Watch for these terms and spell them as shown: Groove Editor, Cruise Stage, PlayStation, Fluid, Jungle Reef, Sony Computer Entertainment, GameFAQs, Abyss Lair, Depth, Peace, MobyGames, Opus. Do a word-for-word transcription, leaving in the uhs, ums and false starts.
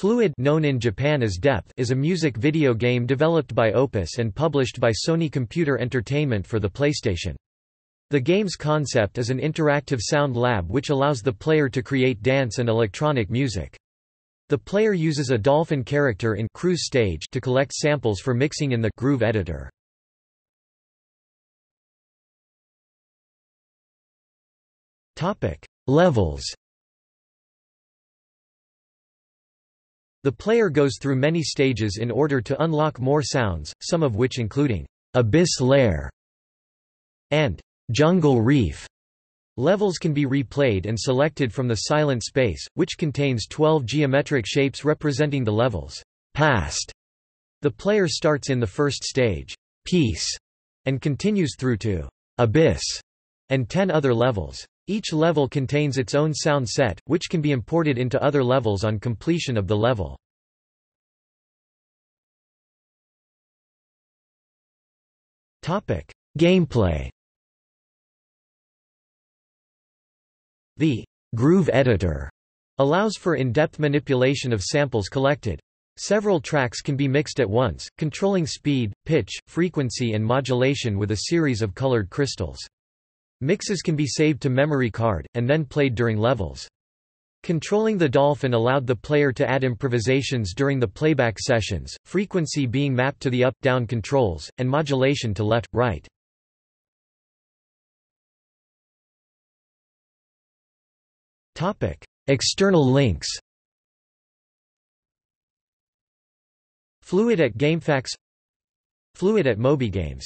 Fluid, known in Japan as Depth, is a music video game developed by Opus and published by Sony Computer Entertainment for the PlayStation. The game's concept is an interactive sound lab which allows the player to create dance and electronic music. The player uses a dolphin character in Cruise Stage to collect samples for mixing in the Groove Editor. Topic: Levels. The player goes through many stages in order to unlock more sounds, some of which including Abyss Lair and Jungle Reef. Levels can be replayed and selected from the silent space, which contains twelve geometric shapes representing the level's past. The player starts in the first stage, Peace, and continues through to Abyss and ten other levels. Each level contains its own sound set, which can be imported into other levels on completion of the level. Gameplay. The Groove Editor allows for in-depth manipulation of samples collected. Several tracks can be mixed at once, controlling speed, pitch, frequency and modulation with a series of colored crystals. Mixes can be saved to memory card, and then played during levels. Controlling the dolphin allowed the player to add improvisations during the playback sessions, frequency being mapped to the up-down controls, and modulation to left-right. External links. Fluid at GameFAQs, Fluid at MobyGames.